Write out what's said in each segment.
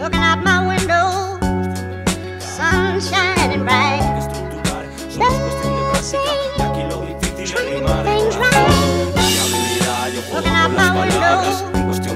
looking out my window, sun shining bright. Looking out my window.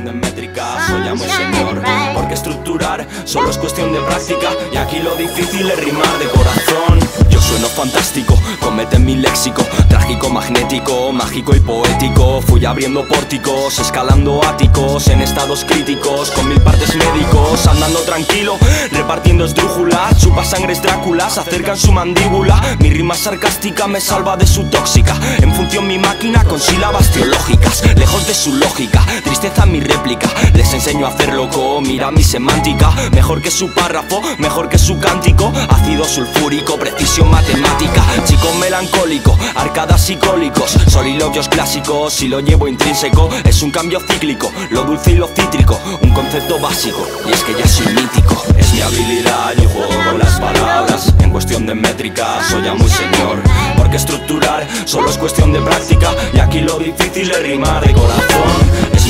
De métrica, soy amo y señor, porque estructurar solo es cuestión de práctica, y aquí lo difícil es rimar de corazón. Yo sueno fantástico, comete mi léxico, trágico, magnético, mágico y poético. Fui abriendo pórticos, escalando áticos, en estados críticos, con mil partes médicos, andando tranquilo, repartiendo esdrújulas, chupa sangres Dráculas, acercan su mandíbula. Mi rima sarcástica me salva de su tóxica, en función mi máquina con sílabas teológicas, lejos de su lógica, tristeza mi réplica, les enseño a hacer loco, mira mi semántica, mejor que su párrafo, mejor que su cántico, ácido sulfúrico, precisión matemática, chico melancólico, arcadas psicólicos, soliloquios clásicos, si lo llevo intrínseco, es un cambio cíclico, lo dulce y lo cítrico, un concepto básico, y es que ya soy mítico, es mi habilidad, yo juego con las palabras, en cuestión de métrica, soy ya muy señor, porque estructurar solo es cuestión de práctica, y aquí lo difícil es rimar de corazón.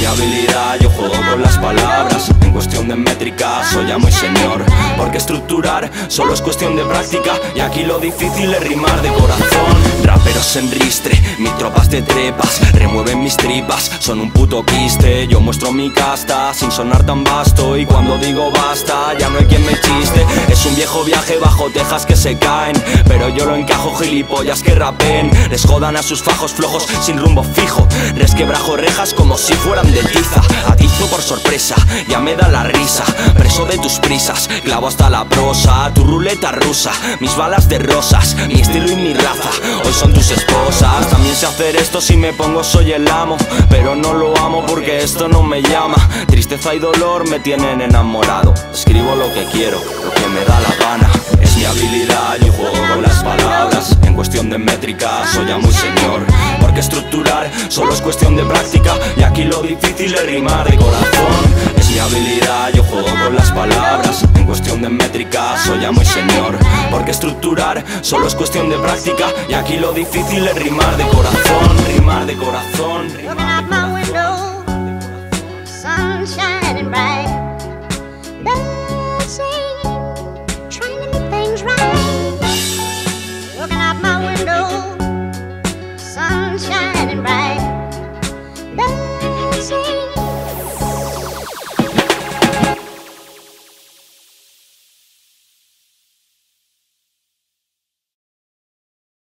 Mi habilidad, yo juego con las palabras, en cuestión de métrica, soy amo y señor, porque estructurar solo es cuestión de práctica, y aquí lo difícil es rimar de corazón. Raperos en ristre, mis tropas de trepas, remueven mis tripas, son un puto quiste, yo muestro mi casta, sin sonar tan vasto, y cuando digo basta, ya no hay quien me chiste. Es un viejo viaje bajo tejas que se caen, pero yo lo encajo, gilipollas que rapeen, les jodan a sus fajos flojos, sin rumbo fijo, resquebrajo rejas como si fueran de tiza, atizo por sorpresa, ya me da la risa, preso de tus prisas, clavo hasta la prosa, tu ruleta rusa, mis balas de rosas, mi estilo y mi raza, hoy son tus esposas. También sé hacer esto, si me pongo soy el amo, pero no lo amo porque esto no me llama, tristeza y dolor me tienen enamorado, escribo lo que quiero, lo que me da la gana. Es mi habilidad, yo juego con las palabras, en cuestión de métrica, soy ya muy señor, porque estructurar solo es cuestión de práctica, y aquí lo difícil es rimar de corazón. Es mi habilidad, yo juego con las palabras, en cuestión de métrica, soy amo y señor, porque estructurar solo es cuestión de práctica, y aquí lo difícil es rimar de corazón. Rimar de corazón, rimar de corazón. Looking out my window, sunshine.